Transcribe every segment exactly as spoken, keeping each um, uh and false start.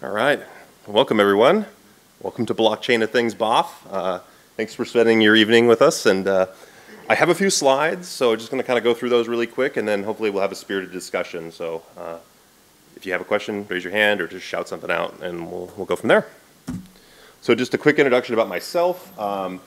All right, welcome everyone. Welcome to Blockchain of Things B O F. Uh, thanks for spending your evening with us. And uh, I have a few slides, so I'm just gonna kind of go through those really quick and then hopefully we'll have a spirited discussion. So uh, if you have a question, raise your hand or just shout something out and we'll, we'll go from there. So just a quick introduction about myself. Um,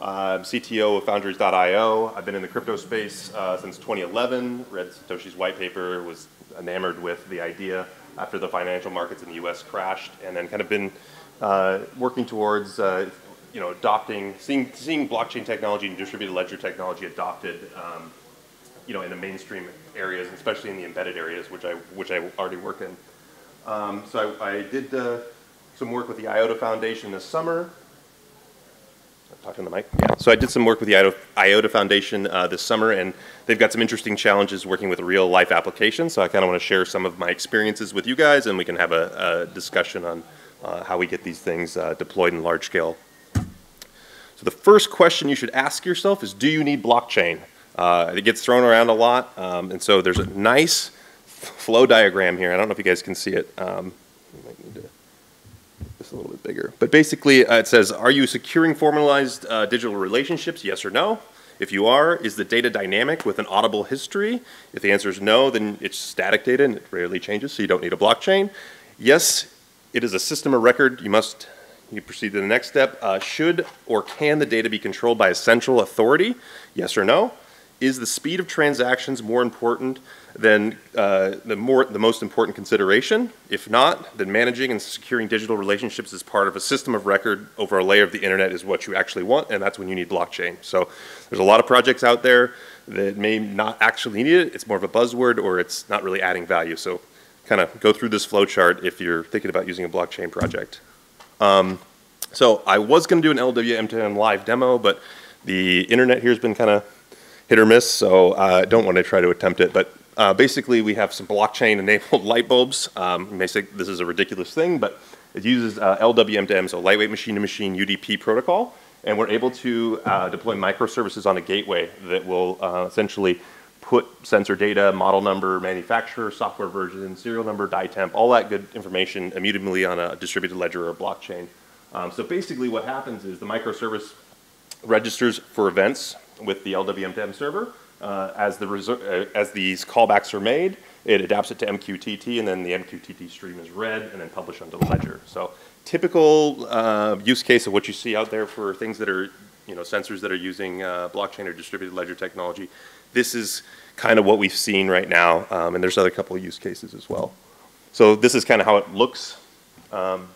I'm C T O of foundries dot i o. I've been in the crypto space uh, since twenty eleven, read Satoshi's white paper, was enamored with the idea after the financial markets in the U S crashed, and then kind of been uh, working towards, uh, you know, adopting, seeing, seeing blockchain technology and distributed ledger technology adopted, um, you know, in the mainstream areas, especially in the embedded areas, which I, which I already work in. Um, so I, I did uh, some work with the I O T A Foundation this summer. Talking to the mic. Yeah. So I did some work with the I O T A Foundation uh, this summer, and they've got some interesting challenges working with real life applications. So I kind of want to share some of my experiences with you guys, and we can have a, a discussion on uh, how we get these things uh, deployed in large scale. So the first question you should ask yourself is, do you need blockchain? Uh, it gets thrown around a lot, um, and so there's a nice flow diagram here. I don't know if you guys can see it. Um, I might need to a little bit bigger. But basically uh, it says, are you securing formalized uh, digital relationships, yes or no? If you are, is the data dynamic with an auditable history? If the answer is no, then it's static data and it rarely changes, so you don't need a blockchain. Yes, it is a system of record. You must you proceed to the next step. Uh, should or can the data be controlled by a central authority, yes or no? Is the speed of transactions more important than uh, the, more, the most important consideration? If not, then managing and securing digital relationships as part of a system of record over a layer of the internet is what you actually want, and that's when you need blockchain. So there's a lot of projects out there that may not actually need it. It's more of a buzzword or it's not really adding value. So kind of go through this flow chart if you're thinking about using a blockchain project. Um, so I was gonna do an L W M two M live demo, but the internet here's been kind of hit or miss, so I uh, don't want to try to attempt it, but uh, basically we have some blockchain-enabled light bulbs. Um, you may say this is a ridiculous thing, but it uses uh, L W M two M, so lightweight machine-to-machine U D P protocol, and we're able to uh, deploy microservices on a gateway that will uh, essentially put sensor data, model number, manufacturer, software version, serial number, die temp, all that good information immediately on a distributed ledger or blockchain. Um, so basically what happens is the microservice registers for events with the L W M two M server. Uh, as, the uh, as these callbacks are made, it adapts it to M Q T T, and then the M Q T T stream is read and then published onto the ledger. So typical uh, use case of what you see out there for things that are, you know, sensors that are using uh, blockchain or distributed ledger technology. This is kind of what we've seen right now, um, and there's other couple of use cases as well. So this is kind of how it looks. Um,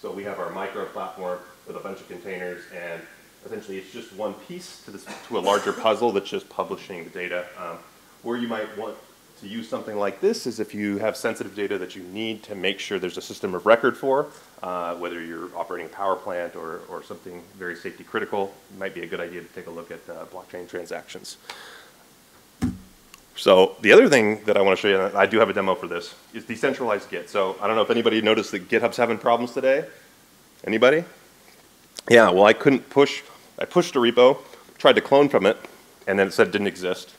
so we have our micro platform with a bunch of containers, and essentially, it's just one piece to, this, to a larger puzzle that's just publishing the data. Um, where you might want to use something like this is if you have sensitive data that you need to make sure there's a system of record for, uh, whether you're operating a power plant or, or something very safety critical. It might be a good idea to take a look at uh, blockchain transactions. So the other thing that I want to show you, and I do have a demo for this, is decentralized Git. So I don't know if anybody noticed that GitHub's having problems today. Anybody? Yeah, well, I couldn't push. I pushed a repo, tried to clone from it, and then it said it didn't exist.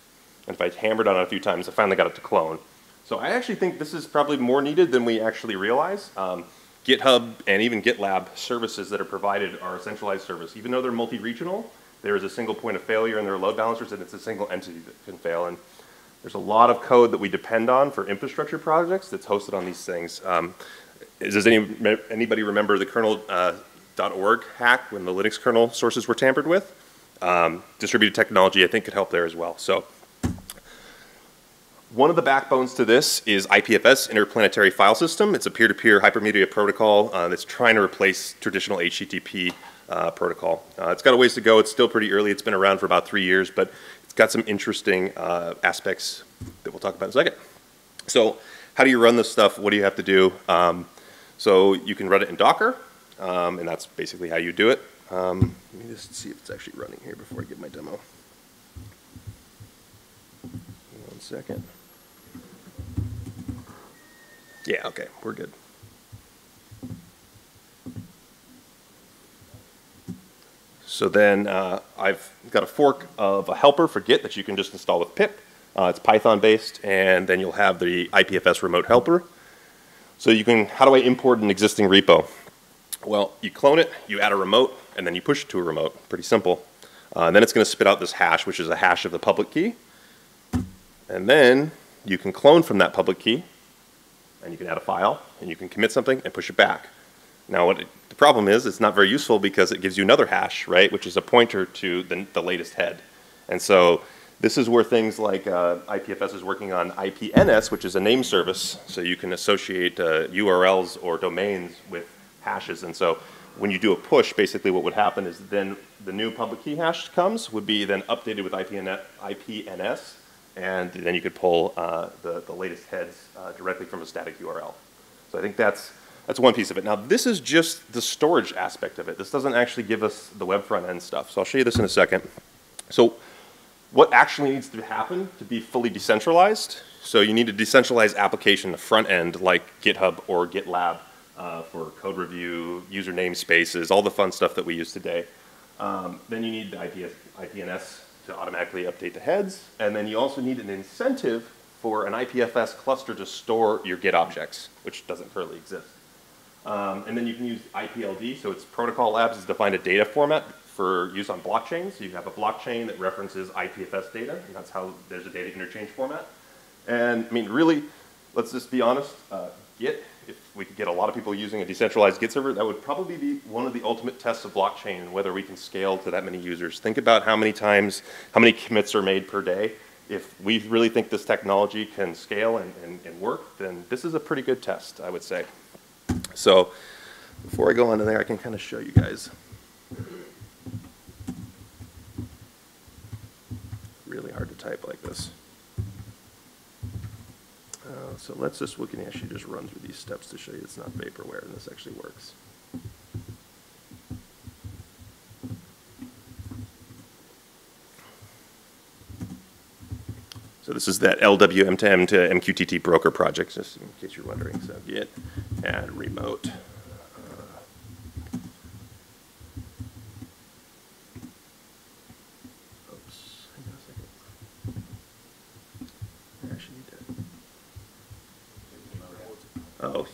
And if I hammered on it a few times, I finally got it to clone. So I actually think this is probably more needed than we actually realize. Um, GitHub and even GitLab services that are provided are a centralized service. Even though they're multi-regional, there is a single point of failure in their load balancers, and it's a single entity that can fail. And there's a lot of code that we depend on for infrastructure projects that's hosted on these things. Um, does any, anybody remember the kernel uh, .org hack when the Linux kernel sources were tampered with? Um, distributed technology I think could help there as well. So one of the backbones to this is I P F S, Interplanetary File System. It's a peer-to-peer hypermedia protocol uh, that's trying to replace traditional H T T P uh, protocol. Uh, it's got a ways to go. It's still pretty early. It's been around for about three years, but it's got some interesting uh, aspects that we'll talk about in a second. So how do you run this stuff? What do you have to do? Um, so you can run it in Docker. Um, and that's basically how you do it. Um, let me just see if it's actually running here before I give my demo. One second. Yeah, okay, we're good. So then uh, I've got a fork of a helper for Git that you can just install with pip. Uh, it's Python based, and then you'll have the I P F S remote helper. So you can, how do I import an existing repo? Well, you clone it, you add a remote, and then you push it to a remote. Pretty simple. Uh, and then it's going to spit out this hash, which is a hash of the public key. And then you can clone from that public key, and you can add a file, and you can commit something and push it back. Now, what it, the problem is, it's not very useful because it gives you another hash, right, which is a pointer to the, the latest head. And so this is where things like uh, I P F S is working on I P N S, which is a name service, so you can associate uh, U R Ls or domains with hashes. And so when you do a push, basically what would happen is then the new public key hash comes, would be then updated with I P N S, and then you could pull uh, the, the latest heads uh, directly from a static U R L. So I think that's, that's one piece of it. Now this is just the storage aspect of it. This doesn't actually give us the web front end stuff. So I'll show you this in a second. So what actually needs to happen to be fully decentralized? So you need a decentralized application, the front end, like GitHub or GitLab uh, for code review, user namespaces, all the fun stuff that we use today. Um, then you need the I P N S to automatically update the heads, and then you also need an incentive for an I P F S cluster to store your Git objects, which doesn't currently exist. Um, and then you can use I P L D, so it's Protocol Labs has defined a data format for use on blockchains. So you have a blockchain that references I P F S data, and that's how there's a data interchange format. And I mean, really, let's just be honest, uh, Git, if we could get a lot of people using a decentralized Git server, that would probably be one of the ultimate tests of blockchain and whether we can scale to that many users. Think about how many times, how many commits are made per day. If we really think this technology can scale and, and, and work, then this is a pretty good test, I would say. So before I go on to there, I can kind of show you guys really hard to type like this. Uh, so let's just, we can actually just run through these steps to show you it's not vaporware and this actually works. So this is that L W M two M to M Q T T broker project, just in case you're wondering. So git add remote. Uh, oops, hang on a second. I actually need to. Oh,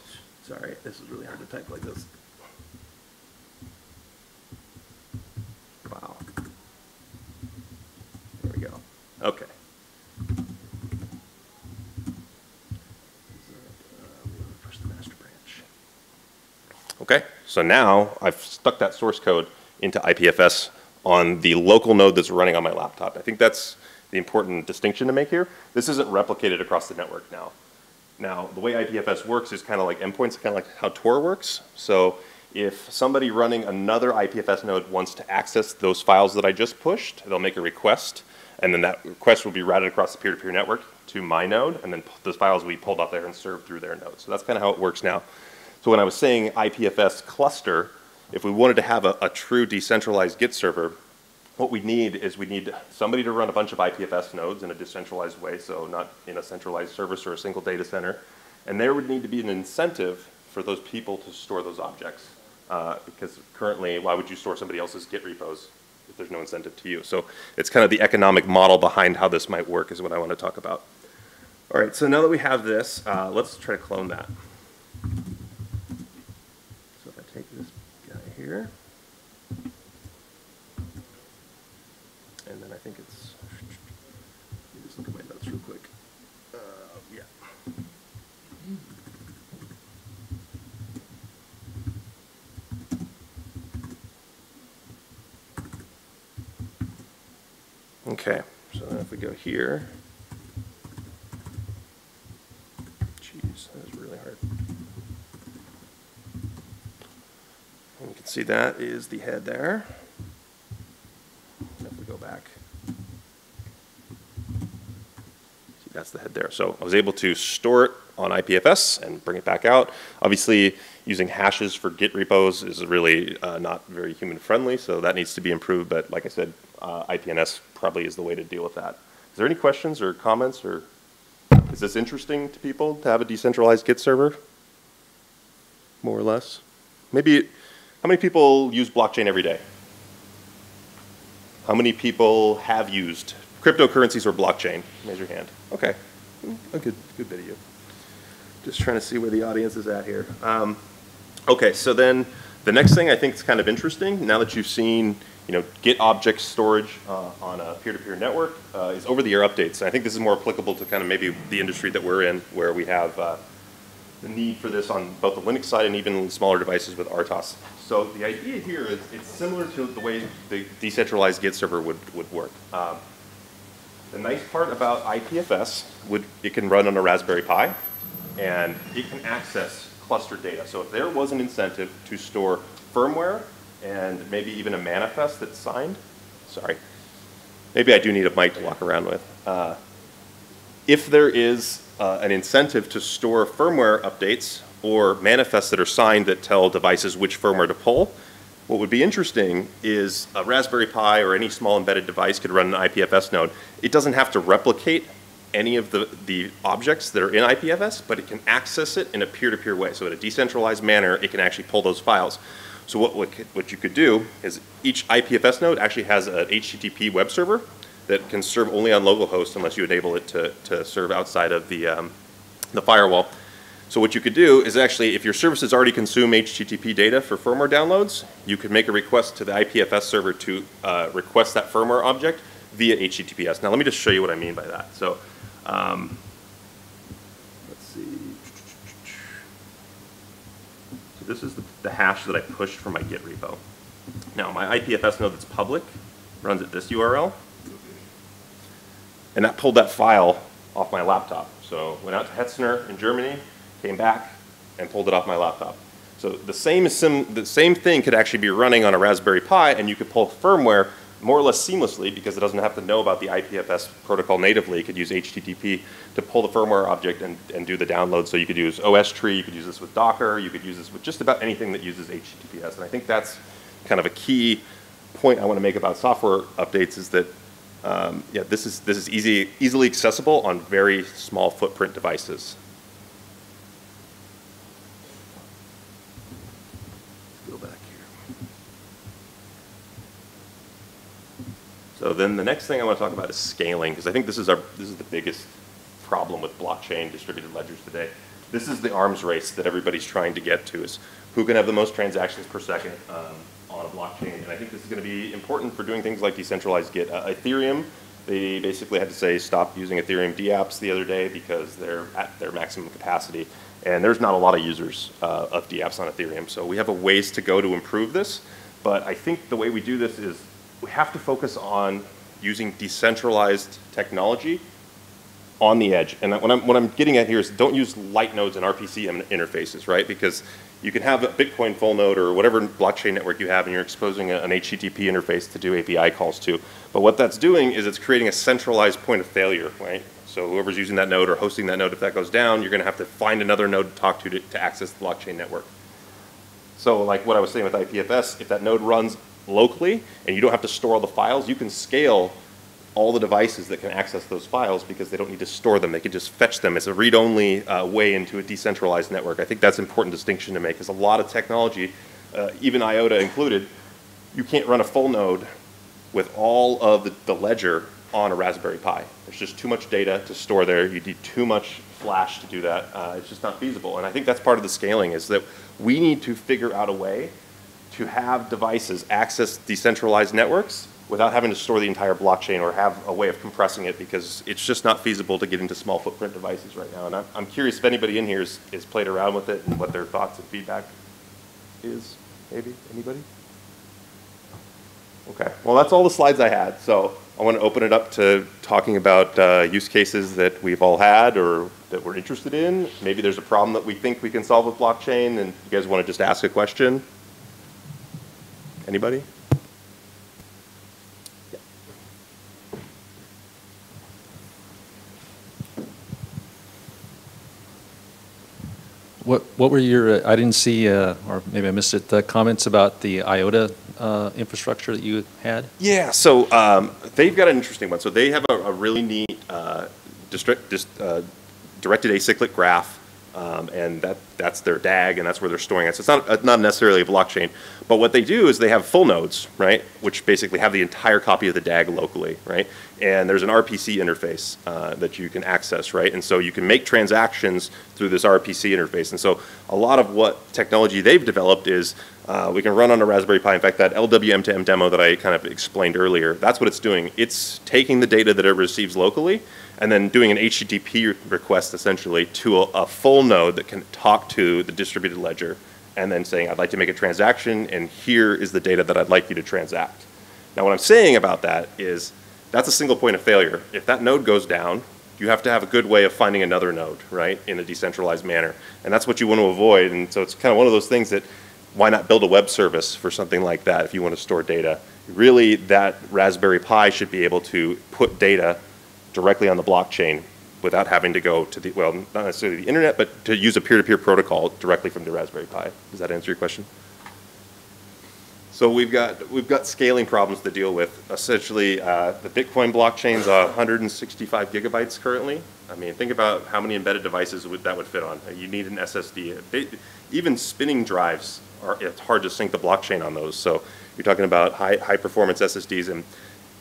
sorry, this is really hard to type like this. Wow. There we go. Okay. Okay, so now I've stuck that source code into I P F S on the local node that's running on my laptop. I think that's the important distinction to make here. This isn't replicated across the network now. Now, the way I P F S works is kind of like endpoints, kind of like how Tor works. So if somebody running another I P F S node wants to access those files that I just pushed, they'll make a request, and then that request will be routed across the peer-to-peer network to my node, and then those files will be pulled up there and served through their node. So that's kind of how it works now. So when I was saying I P F S cluster, if we wanted to have a, a true decentralized Git server, what we need is we need somebody to run a bunch of I P F S nodes in a decentralized way, so not in a centralized service or a single data center. And there would need to be an incentive for those people to store those objects. Uh, because currently, why would you store somebody else's Git repos if there's no incentive to you? So it's kind of the economic model behind how this might work is what I want to talk about. All right, so now that we have this, uh, let's try to clone that. Take this guy here, and then I think it's, let me just look at my notes real quick. Uh, yeah. Okay, so then if we go here, jeez, that was really hard. You can see that is the head there. If we go back, see that's the head there. So I was able to store it on I P F S and bring it back out. Obviously, using hashes for Git repos is really uh, not very human friendly, so that needs to be improved. But like I said, uh, I P N S probably is the way to deal with that. Is there any questions or comments, or is this interesting to people to have a decentralized Git server, more or less? Maybe. How many people use blockchain every day? How many people have used cryptocurrencies or blockchain? Raise your hand. Okay, a good, good bit of you. just trying to see where the audience is at here. Um, okay, so then the next thing I think is kind of interesting, now that you've seen, you know, Git object storage uh, on a peer-to-peer network, uh, is over-the-air updates. And I think this is more applicable to kind of maybe the industry that we're in, where we have uh, the need for this on both the Linux side and even smaller devices with R T O S. So the idea here is it's similar to the way the decentralized Git server would, would work. Um, the nice part about I P F S, would it can run on a Raspberry Pi, and it can access cluster data. So if there was an incentive to store firmware and maybe even a manifest that's signed. Sorry. Maybe I do need a mic to walk around with. Uh, if there is uh, an incentive to store firmware updates or manifests that are signed that tell devices which firmware to pull, what would be interesting is a Raspberry Pi or any small embedded device could run an I P F S node. It doesn't have to replicate any of the, the objects that are in I P F S, but it can access it in a peer-to-peer way. So in a decentralized manner, it can actually pull those files. So what, what, what you could do is each I P F S node actually has an H T T P web server that can serve only on localhost unless you enable it to, to serve outside of the, um, the firewall. So what you could do is actually, if your services already consume H T T P data for firmware downloads, you could make a request to the I P F S server to uh, request that firmware object via H T T P S. Now let me just show you what I mean by that. So um, let's see. So this is the, the hash that I pushed from my Git repo. Now my I P F S node that's public runs at this U R L, and that pulled that file off my laptop. So went out to Hetzner in Germany, came back, and pulled it off my laptop. So the same, sim, the same thing could actually be running on a Raspberry Pi, and you could pull firmware more or less seamlessly because it doesn't have to know about the I P F S protocol natively. It could use H T T P to pull the firmware object and, and do the download. So you could use O S tree, you could use this with Docker, you could use this with just about anything that uses H T T P S. And I think that's kind of a key point I want to make about software updates is that um, yeah, this is, this is easy, easily accessible on very small footprint devices. So then the next thing I want to talk about is scaling, because I think this is our this is the biggest problem with blockchain distributed ledgers today. This is the arms race that everybody's trying to get to, is who can have the most transactions per second um, on a blockchain. And I think this is going to be important for doing things like decentralized Git. Uh, Ethereum, they basically had to say stop using Ethereum DApps the other day because they're at their maximum capacity. And there's not a lot of users uh, of DApps on Ethereum. So we have a ways to go to improve this. But I think the way we do this is we have to focus on using decentralized technology on the edge. And what I'm, what I'm getting at here is don't use light nodes and R P C interfaces, right? Because you can have a Bitcoin full node or whatever blockchain network you have, and you're exposing an H T T P interface to do A P I calls to. But what that's doing is it's creating a centralized point of failure, right? So whoever's using that node or hosting that node, if that goes down, you're going to have to find another node to talk to, to to access the blockchain network. So like what I was saying with I P F S, if that node runs locally, and you don't have to store all the files, you can scale all the devices that can access those files because they don't need to store them. They can just fetch them. It's a read-only uh, way into a decentralized network. I think that's an important distinction to make, because a lot of technology, uh, even I O T A included, you can't run a full node with all of the, the ledger on a Raspberry Pi. There's just too much data to store there. You need too much flash to do that. Uh, it's just not feasible. And I think that's part of the scaling, is that we need to figure out a way to have devices access decentralized networks without having to store the entire blockchain or have a way of compressing it, because it's just not feasible to get into small footprint devices right now. And I'm, I'm curious if anybody in here has, has played around with it and what their thoughts and feedback is. Maybe? Anybody? Okay. Well, that's all the slides I had. So I want to open it up to talking about uh, use cases that we've all had or that we're interested in. Maybe there's a problem that we think we can solve with blockchain and you guys want to just ask a question. Anybody? Yeah. What what were your? Uh, I didn't see, uh, or maybe I missed it. The comments about the I O T A uh, infrastructure that you had. Yeah. So um, they've got an interesting one. So they have a, a really neat uh, district, dist, uh, directed acyclic graph Um, and that, that's their D A G, and that's where they're storing it. So it's not, not necessarily a blockchain. But what they do is they have full nodes, right, which basically have the entire copy of the D A G locally, right? And there's an R P C interface uh, that you can access, right? And so you can make transactions through this R P C interface. And so a lot of what technology they've developed is uh, we can run on a Raspberry Pi. In fact, that L W M two M demo that I kind of explained earlier, that's what it's doing. It's taking the data that it receives locally and then doing an H T T P request, essentially, to a, a full node that can talk to the distributed ledger and then saying, I'd like to make a transaction, and here is the data that I'd like you to transact. Now, what I'm saying about that is that's a single point of failure. If that node goes down, you have to have a good way of finding another node, right, in a decentralized manner. And that's what you want to avoid. And so it's kind of one of those things that why not build a web service for something like that if you want to store data? Really, that Raspberry Pi should be able to put data directly on the blockchain without having to go to the, well, not necessarily the internet, but to use a peer-to-peer protocol directly from the Raspberry Pi. Does that answer your question? So we've got, we've got scaling problems to deal with. Essentially, uh, the Bitcoin blockchain's one hundred sixty-five gigabytes currently. I mean, think about how many embedded devices would, that would fit on. You need an S S D. It, even spinning drives, are, it's hard to sync the blockchain on those. So you're talking about high, high performance S S Ds, and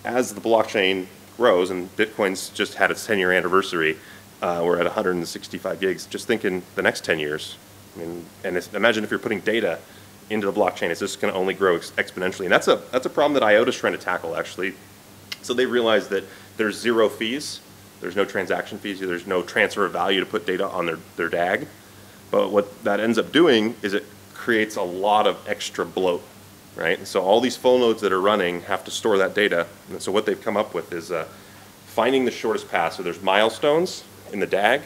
as the blockchain grows, and Bitcoin's just had its ten year anniversary, uh, we're at one hundred sixty-five gigs. Just think in the next ten years. I mean, and it's, imagine if you're putting data into the blockchain, it's just going to only grow ex exponentially. And that's a, that's a problem that IOTA is trying to tackle, actually. So they realized that there's zero fees, there's no transaction fees, there's no transfer of value to put data on their, their D A G. But what that ends up doing is it creates a lot of extra bloat. Right? And so all these full nodes that are running have to store that data. And so what they've come up with is uh, finding the shortest path. So there's milestones in the D A G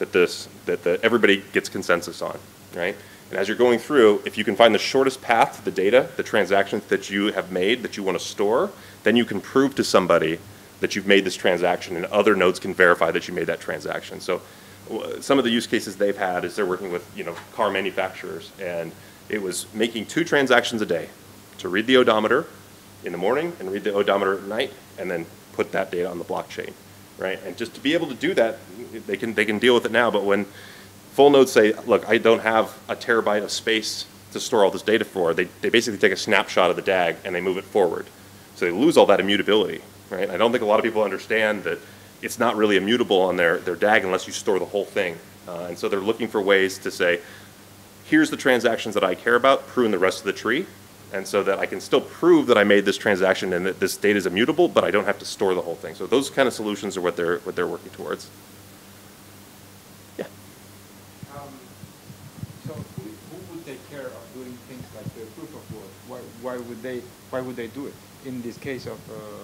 that this that the, everybody gets consensus on, right? And as you're going through, if you can find the shortest path to the data, the transactions that you have made that you want to store, then you can prove to somebody that you've made this transaction, and other nodes can verify that you made that transaction. So some of the use cases they've had is they're working with, you know, car manufacturers, and it was making two transactions a day. So read the odometer in the morning and read the odometer at night, and then put that data on the blockchain, right? And just to be able to do that, they can, they can deal with it now. But when full nodes say, look, I don't have a terabyte of space to store all this data for, they, they basically take a snapshot of the D A G and they move it forward. So they lose all that immutability, right? I don't think a lot of people understand that it's not really immutable on their, their D A G unless you store the whole thing. Uh, and so they're looking for ways to say, here's the transactions that I care about, prune the rest of the tree. And so that I can still prove that I made this transaction and that this data is immutable, but I don't have to store the whole thing. So those kind of solutions are what they're what they're working towards. Yeah. Um, so who, who would take care of doing things like the proof of work? Why, why would they why would they do it in this case of, uh,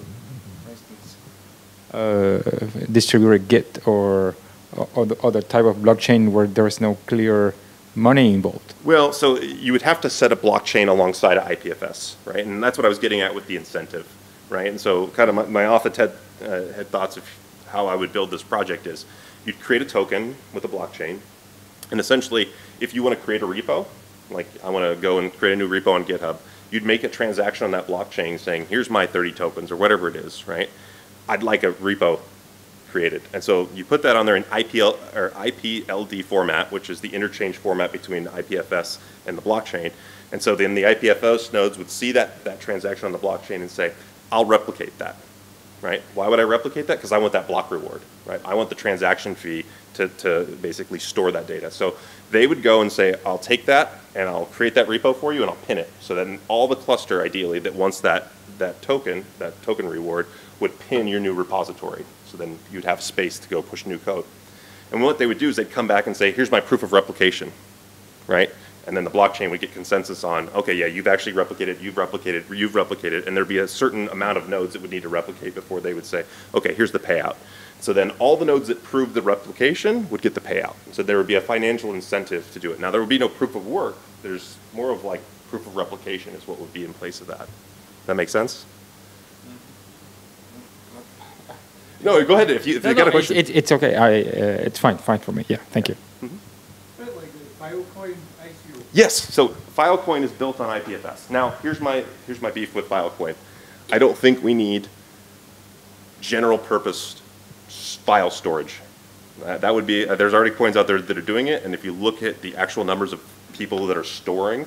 for instance, uh, distributed Git or or the other type of blockchain where there is no clear money involved? Well, so you would have to set a blockchain alongside an I P F S, right? And that's what I was getting at with the incentive, right? And so kind of my, my off the TED uh, head thoughts of how I would build this project is you'd create a token with a blockchain, and essentially if you want to create a repo, like I want to go and create a new repo on GitHub, you'd make a transaction on that blockchain saying, here's my thirty tokens or whatever it is, right? I'd like a repo created. And so you put that on there in I P L or I P L D format, which is the interchange format between the I P F S and the blockchain. And so then the I P F S nodes would see that, that transaction on the blockchain and say, I'll replicate that, right? Why would I replicate that? Because I want that block reward, right? I want the transaction fee to, to basically store that data. So they would go and say, I'll take that and I'll create that repo for you and I'll pin it. So then all the cluster, ideally, that wants that, that token, that token reward, would pin your new repository. So then you'd have space to go push new code. And what they would do is they'd come back and say, here's my proof of replication, right? And then the blockchain would get consensus on, okay, yeah, you've actually replicated, you've replicated, you've replicated, and there'd be a certain amount of nodes that would need to replicate before they would say, okay, here's the payout. So then all the nodes that proved the replication would get the payout. So there would be a financial incentive to do it. Now, there would be no proof of work. There's more of like proof of replication is what would be in place of that. That make sense? No, go ahead. If you, if no, you no, got a question, it's, it's okay. I, uh, it's fine, fine for me. Yeah, thank you. Mm-hmm. But like the Filecoin I C O. Yes. So Filecoin is built on I P F S. Now, here's my here's my beef with Filecoin. I don't think we need general purpose file storage. Uh, that would be, uh, there's already coins out there that are doing it, and if you look at the actual numbers of people that are storing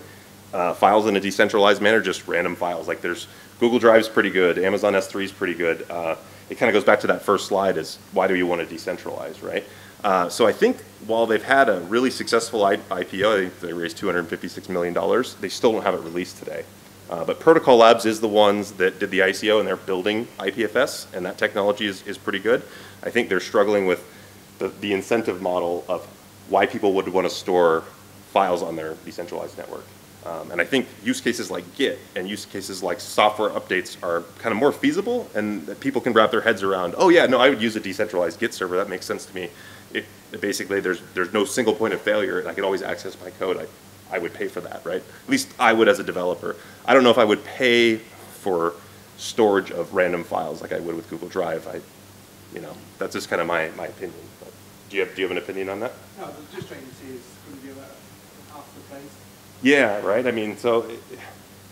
uh, files in a decentralized manner, just random files, like there's Google Drive's pretty good, Amazon S three is pretty good. Uh, it kind of goes back to that first slide is why do you want to decentralize, right? Uh, so I think while they've had a really successful I P O, I think they raised two hundred fifty-six million dollars, they still don't have it released today. Uh, but Protocol Labs is the ones that did the I C O, and they're building I P F S, and that technology is, is pretty good. I think they're struggling with the, the incentive model of why people would want to store files on their decentralized network. Um, and I think use cases like Git and use cases like software updates are kind of more feasible, and that people can wrap their heads around, oh yeah, no, I would use a decentralized Git server, that makes sense to me. It, basically, there's, there's no single point of failure, and I can always access my code. I, I would pay for that, right? At least I would as a developer. I don't know if I would pay for storage of random files like I would with Google Drive. I, you know, that's just kind of my, my opinion. But do you have do you have an opinion on that? No, I was just trying to see it's going to be about half the price. Yeah, right. I mean, so it,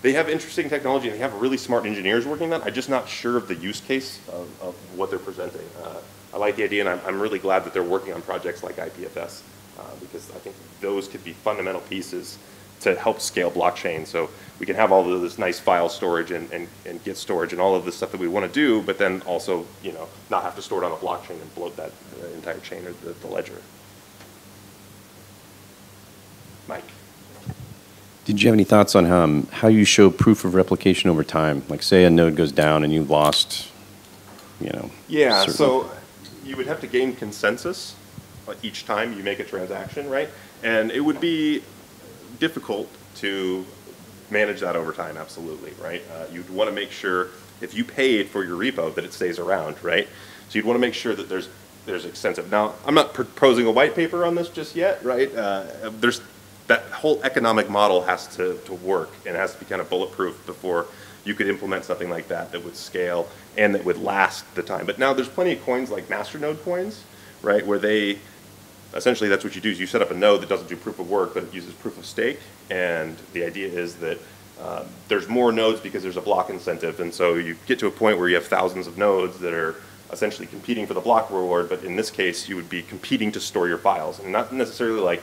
they have interesting technology, and they have really smart engineers working on that. I'm just not sure of the use case of, of what they're presenting. Uh, I like the idea, and I'm, I'm really glad that they're working on projects like I P F S. Uh, because I think those could be fundamental pieces to help scale blockchain. So we can have all of this nice file storage and, and, and Git storage and all of the stuff that we want to do, but then also, you know, not have to store it on a blockchain and bloat that uh, entire chain or the, the ledger. Mike. Did you have any thoughts on um, how you show proof of replication over time? Like say a node goes down and you lost, you know. Yeah, certain... so you would have to gain consensus each time you make a transaction, right? And it would be difficult to manage that over time, absolutely, right? Uh, you'd want to make sure if you paid for your repo that it stays around, right? So you'd want to make sure that there's there's extensive. Now, I'm not proposing a white paper on this just yet, right? Uh, there's that whole economic model has to, to work and has to be kind of bulletproof before you could implement something like that that would scale and that would last the time. But now there's plenty of coins like masternode coins, right, where they essentially, that's what you do is you set up a node that doesn't do proof of work, but it uses proof of stake. And the idea is that uh, there's more nodes because there's a block incentive. And so you get to a point where you have thousands of nodes that are essentially competing for the block reward. But in this case, you would be competing to store your files. And not necessarily like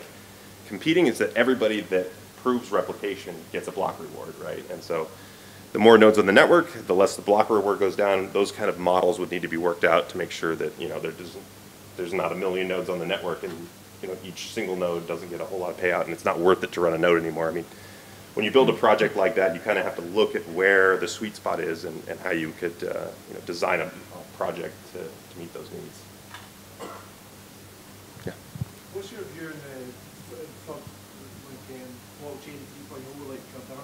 competing, it's that everybody that proves replication gets a block reward, right? And so the more nodes on the network, the less the block reward goes down. Those kind of models would need to be worked out to make sure that, you know, there doesn't, there's not a million nodes on the network, and you know each single node doesn't get a whole lot of payout, and it's not worth it to run a node anymore. I mean, when you build a project like that, you kind of have to look at where the sweet spot is and, and how you could uh, you know, design a, a project to, to meet those needs. Yeah. What's your view on the like, um, blockchain three point oh, like Cardano?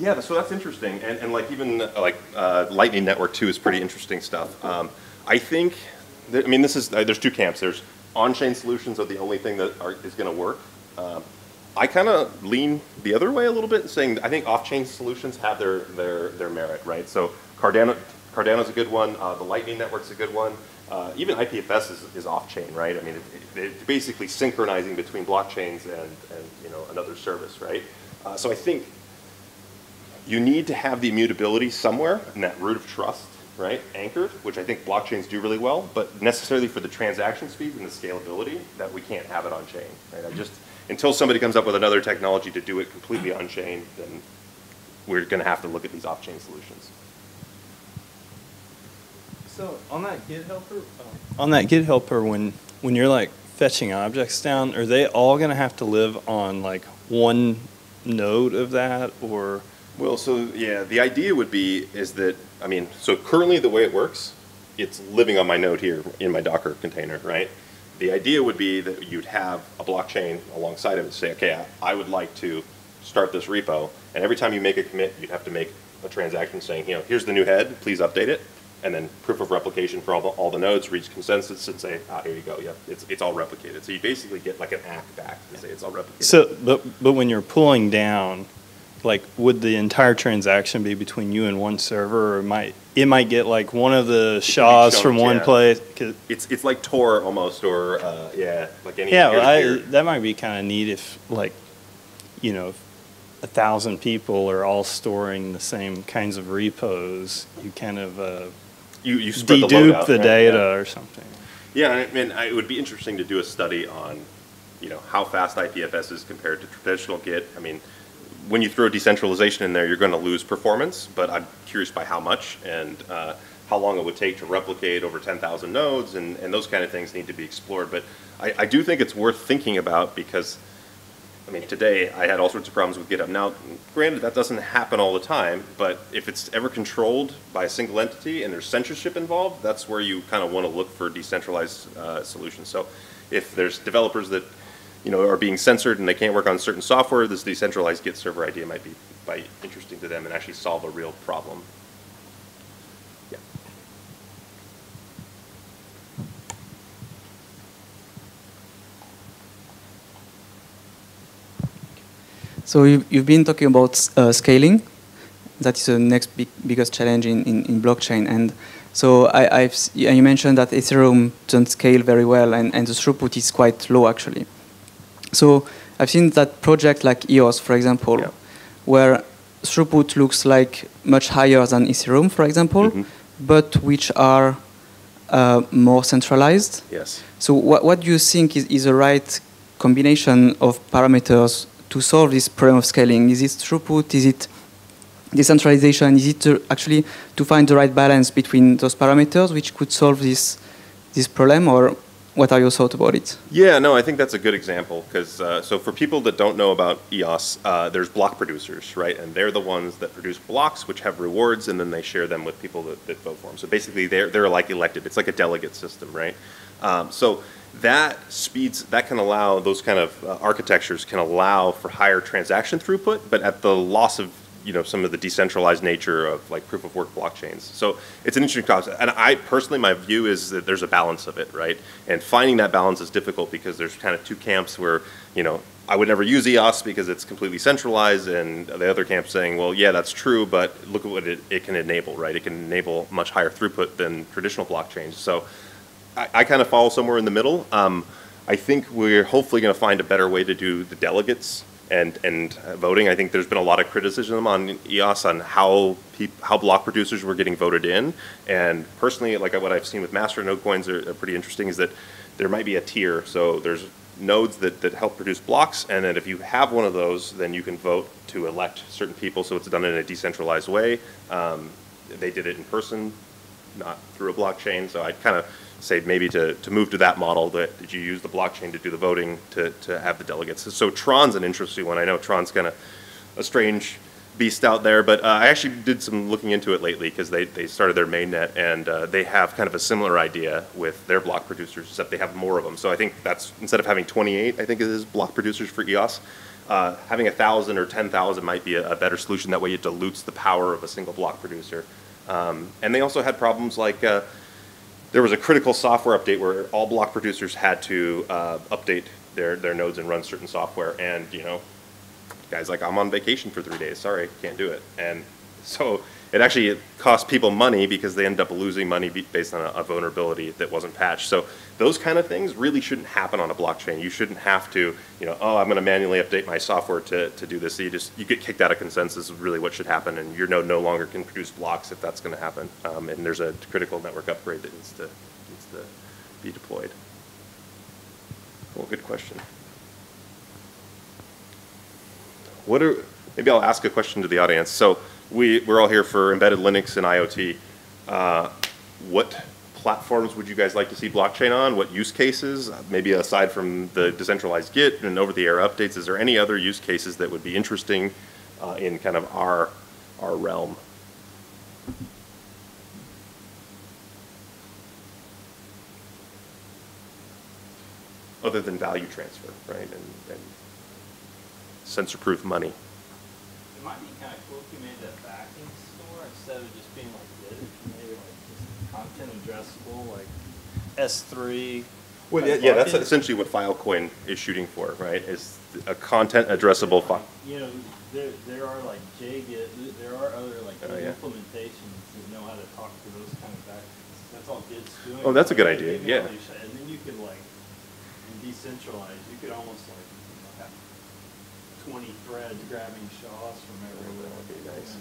Yeah, so that's interesting, and and like even like uh, Lightning Network too is pretty interesting stuff. Um, I think. I mean, this is, there's two camps. There's on-chain solutions are the only thing that are, is going to work. Um, I kind of lean the other way a little bit, saying I think off-chain solutions have their, their, their merit, right? So Cardano, Cardano's a good one. Uh, the Lightning Network's a good one. Uh, even I P F S is, is off-chain, right? I mean, it, it, it's basically synchronizing between blockchains and, and you know, another service, right? Uh, so I think you need to have the immutability somewhere in that root of trust, right, anchored, which I think blockchains do really well, but necessarily for the transaction speed and the scalability, that we can't have it on chain, right? I just, until somebody comes up with another technology to do it completely on chain, then we're going to have to look at these off-chain solutions. So on that Git helper, oh. on that Git helper, when when you're like fetching objects down, are they all going to have to live on like one node of that, or? Well, so yeah, the idea would be is that, I mean, so currently the way it works, it's living on my node here in my Docker container, right? The idea would be that you'd have a blockchain alongside of it to say, okay, I would like to start this repo, and every time you make a commit, you'd have to make a transaction saying, you know, here's the new head, please update it, and then proof of replication for all the, all the nodes, reach consensus and say, ah, here you go, yep, it's, it's all replicated. So you basically get like an act back to say it's all replicated. So, but, but when you're pulling down, like, would the entire transaction be between you and one server, or might it might get like one of the S H As from one yeah. place? It's it's like Tor almost, or uh, yeah, like any. Yeah, well, I, that might be kind of neat if, like, you know, if a thousand people are all storing the same kinds of repos. You kind of uh, you you spread the load out, the data right? Yeah. or something. Yeah, I mean, I, it would be interesting to do a study on, you know, how fast I P F S is compared to traditional Git. I mean, when you throw decentralization in there, you're going to lose performance, but I'm curious by how much and uh, how long it would take to replicate over ten thousand nodes, and, and those kind of things need to be explored. But I, I do think it's worth thinking about because, I mean, today I had all sorts of problems with GitHub. Now, granted, that doesn't happen all the time, but if it's ever controlled by a single entity and there's censorship involved, that's where you kind of want to look for decentralized uh, solutions. So if there's developers that, you know, are being censored and they can't work on certain software, this decentralized Git server idea might be by interesting to them and actually solve a real problem. Yeah. So you've, you've been talking about uh, scaling. That is the next big, biggest challenge in, in, in blockchain. And so I, I've, you mentioned that Ethereum doesn't scale very well and, and the throughput is quite low, actually. So I've seen that project like E O S, for example, yeah. where throughput looks like much higher than Ethereum, for example, mm-hmm. but which are uh, more centralized. Yes. So what, what do you think is, is the right combination of parameters to solve this problem of scaling? Is it throughput? Is it decentralization? Is it to actually to find the right balance between those parameters which could solve this, this problem? Or what are your thoughts about it? Yeah, no, I think that's a good example because uh, so for people that don't know about E O S, uh, there's block producers, right? And they're the ones that produce blocks which have rewards, and then they share them with people that, that vote for them. So basically, they're they're like elected. It's like a delegate system, right? Um, so that speeds that can allow those kind of uh, architectures can allow for higher transaction throughput, but at the loss of you know some of the decentralized nature of like proof of work blockchains. So it's an interesting concept, and I personally, my view is that there's a balance of it, right? And finding that balance is difficult because there's kind of two camps where you know I would never use E O S because it's completely centralized, and the other camp saying, well, yeah, that's true, but look at what it, it can enable, right? It can enable much higher throughput than traditional blockchains. So I, I kind of fall somewhere in the middle. Um, I think we're hopefully going to find a better way to do the delegates and and voting. I think there's been a lot of criticism on E O S on how how block producers were getting voted in, and personally, like what I've seen with masternode coins are, are pretty interesting is that there might be a tier. So there's nodes that, that help produce blocks, and then if you have one of those, then you can vote to elect certain people, so it's done in a decentralized way. Um, they did it in person, not through a blockchain, so I'd kind of say maybe to, to move to that model that, that you use the blockchain to do the voting to, to have the delegates. So, so Tron's an interesting one. I know Tron's kind of a strange beast out there, but uh, I actually did some looking into it lately because they, they started their mainnet, and uh, they have kind of a similar idea with their block producers, except they have more of them. So I think that's, instead of having twenty-eight, I think it is, block producers for E O S, uh, having one thousand or ten thousand might be a, a better solution. That way it dilutes the power of a single block producer. Um, and they also had problems like uh, there was a critical software update where all block producers had to uh, update their, their nodes and run certain software. And, you know, guys like, I'm on vacation for three days. Sorry, can't do it. And so it actually it cost people money because they end up losing money based on a, a vulnerability that wasn't patched. So those kind of things really shouldn't happen on a blockchain. You shouldn't have to, you know, oh, I'm going to manually update my software to, to do this. So you just, you get kicked out of consensus is really what should happen, and your node no longer can produce blocks if that's going to happen. Um, and there's a critical network upgrade that needs to, needs to be deployed. Well, good question. What are, maybe I'll ask a question to the audience. So we, we're all here for embedded Linux and IoT. Uh, what platforms would you guys like to see blockchain on? What use cases? Maybe aside from the decentralized Git and over-the-air updates, is there any other use cases that would be interesting uh, in kind of our, our realm? Other than value transfer, right? And, and censor-proof money. It might be kind of cool if you made that backing store instead of just being like this, maybe like just content addressable, like S three. Well, yeah, yeah, that's essentially what Filecoin is shooting for, right? Is a content addressable file. You know, there, there are like JGit, there are other like oh, yeah. implementations that know how to talk to those kind of backends. That's all Git's doing. Oh, that's a good idea, yeah. And then you could like, decentralize, you could almost like, twenty threads grabbing shots from everywhere. That would be nice.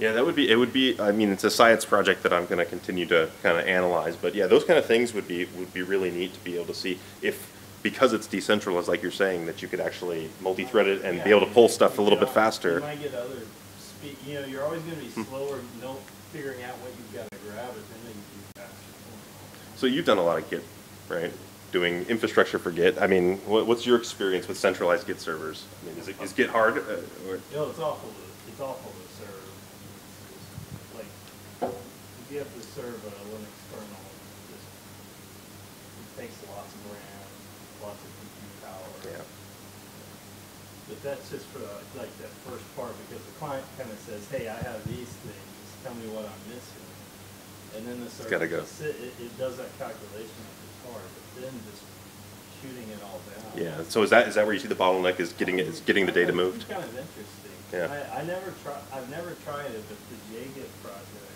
Yeah, that would be, it would be, I mean, it's a science project that I'm going to continue to kind of analyze, but yeah, those kind of things would be, would be really neat to be able to see if, because it's decentralized, like you're saying, that you could actually multi-thread it and yeah, be able to pull stuff a little know, bit faster. You might get other, speak, you know, you're always going to be hmm. slower no, figuring out what you've got to grab, and then you can faster. So you've done a lot of Git, right? Doing infrastructure for Git. I mean, what, what's your experience with centralized Git servers? I mean, is, it, is Git hard? Uh, or? No, it's awful. It's awful. You have to serve a Linux kernel. It just it takes lots of RAM, lots of compute power. Yeah. But that's just for uh, like that first part, because the client kind of says, "Hey, I have these things. Tell me what I'm missing." And then the server go. Just, it, it does that calculation, which is hard. But then just shooting it all down. Yeah. So is that is that where you see the bottleneck is getting it is getting the data moved? It's kind of interesting. Yeah. I, I never try. I've never tried it, but the J Git project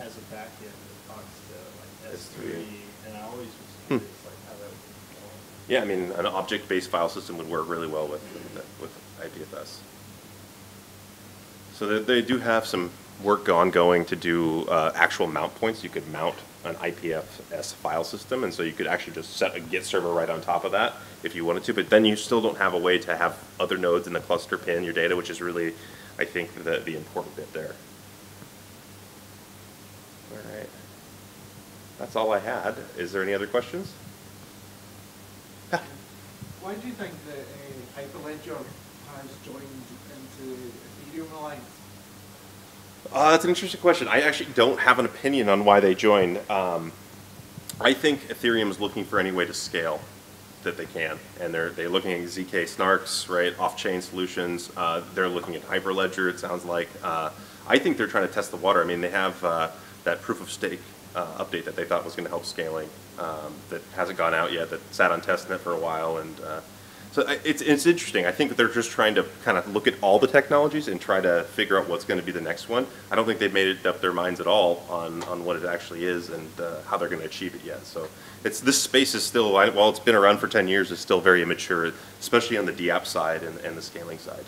has a back end that talks to like S three, and I always was curious hmm. like how that would be going. Yeah, I mean, an object-based file system would work really well with with I P F S. So they, they do have some work ongoing to do uh, actual mount points. You could mount an I P F S file system, and so you could actually just set a Git server right on top of that if you wanted to, but then you still don't have a way to have other nodes in the cluster pin your data, which is really, I think, the, the important bit there. All right. That's all I had. Is there any other questions? Why do you think that uh, Hyperledger has joined into Ethereum Alliance? Uh, that's an interesting question. I actually don't have an opinion on why they joined. Um, I think Ethereum is looking for any way to scale that they can, and they're they're looking at Z K snarks, right? Off-chain solutions. Uh, they're looking at Hyperledger. It sounds like. Uh, I think they're trying to test the water. I mean, they have. Uh, that proof-of-stake uh, update that they thought was going to help scaling um, that hasn't gone out yet, that sat on testnet for a while. And uh, so I, it's, it's interesting. I think they're just trying to kind of look at all the technologies and try to figure out what's going to be the next one. I don't think they've made it up their minds at all on, on what it actually is and uh, how they're going to achieve it yet. So it's, this space is still, while it's been around for ten years, it's still very immature, especially on the DApp side and, and the scaling side.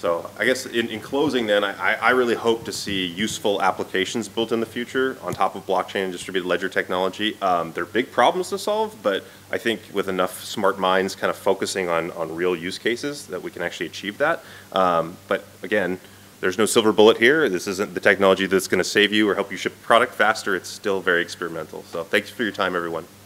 So I guess in, in closing then, I, I really hope to see useful applications built in the future on top of blockchain and distributed ledger technology. Um, they're big problems to solve, but I think with enough smart minds kind of focusing on, on real use cases that we can actually achieve that. Um, but again, there's no silver bullet here. This isn't the technology that's going to save you or help you ship a product faster. It's still very experimental. So thanks for your time, everyone.